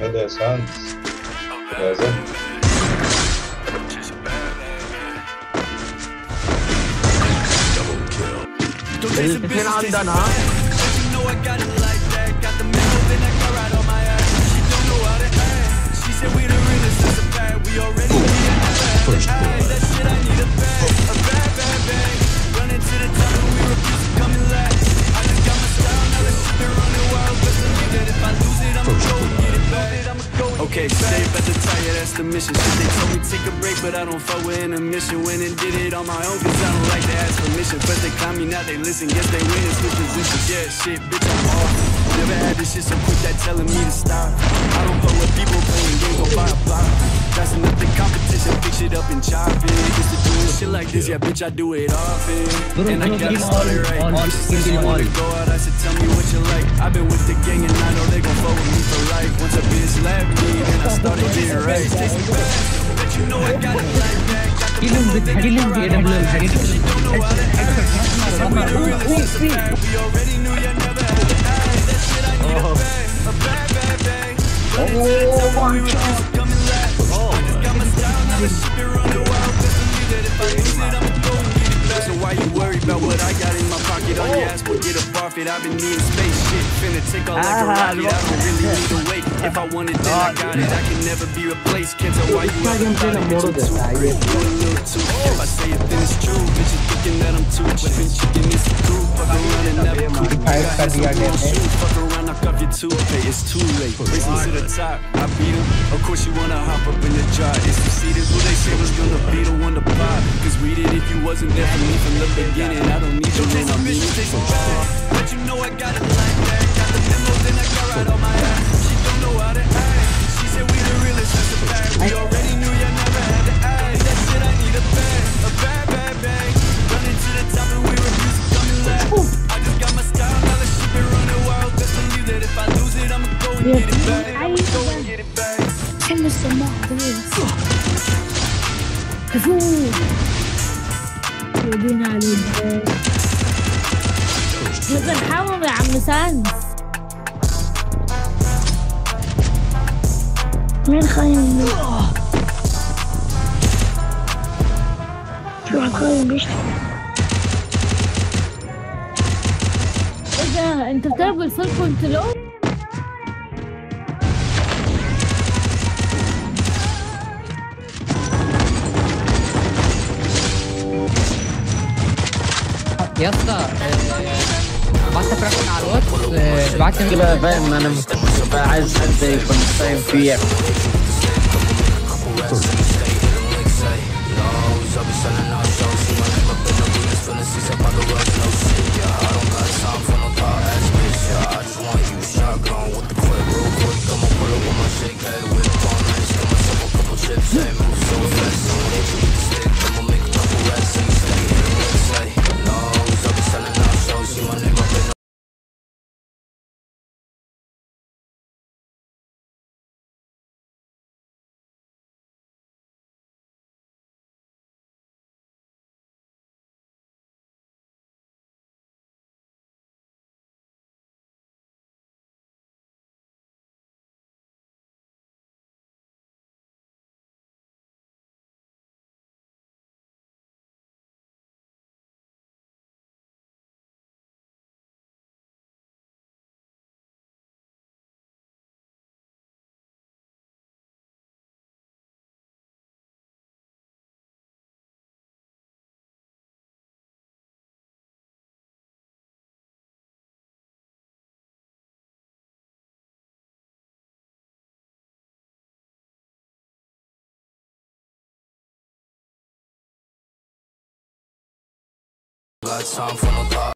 made their sons. Okay, safe at the tire, that's the mission. Shit, they told me take a break, but I don't fuck with intermission. Went and did it on my own, cause I don't like to ask permission. But they climb me now, they listen, guess they win and switch positions. Yeah, shit, bitch, I'm off. Never had this shit so quick, that telling me to stop. I don't fuck with people playing games, go buy a block. That's enough, the competition, fix it up and chop it. Used to doing shit like this, yeah, bitch, I do it often. And I gotta start it right. I'm just thinking I wanna go out, I said, tell me what you like. I've been with the gang and I know they gon' fuck with me for life. Once a bitch left me, then I started getting raised. But you know I got it right back. We already knew you never had a bag. That shit I need a bag. A bag, bag, bag. But until the time we were just coming last. I just got my style, now this shit be running wild. Cause I knew that if I lose it, I'ma go and get it back. So why you worried about what I got in my pocket? On your ass, we'll get a profit. I've been needing space shit. Finna take all like a rocket. I don't really need to wait. If I want it, then I got it. I can never be replaced. Can't tell why you haven't got it. Bitch, I'm too real, doing a little too. If I say it, then it's true. Bitch, you're thinking that I'm too chippin'. Chicken is the crew. Fuck around and never cool. I got some wrong shoes. Fuck around, knock off your toupee. It's too late. Racing to the top, I beat him. Of course you wanna hop up in the jar. It's conceded who they say was gonna be the one to pop. Cause we did if you wasn't there for me from the beginning. I don't need you when I'm in. But you know I got it like that. Got the memo, then I got right on my ass. She said we the realest, that's a fact. We already knew you never had to ask. That shit I need a bag, bag, bag. Running to the top and we refuse to come and laugh. I just got my style, now the shit been running wild. Best believe that if I lose it, I'ma go and get it back. I'ma go and get it back. I miss the mock this. يدينا على الباب. نبقى نحاول يا عم سانس. مين خاين منه؟ شو عالخاين بيشتغل؟ ايه ده؟ انت بتلعب بالفول كنترول؟ يا اسطى بعتت رقم على الواتس بعت لي كده فاهم انا بقى عايز حد يكون فاهم فيه Time for no thought.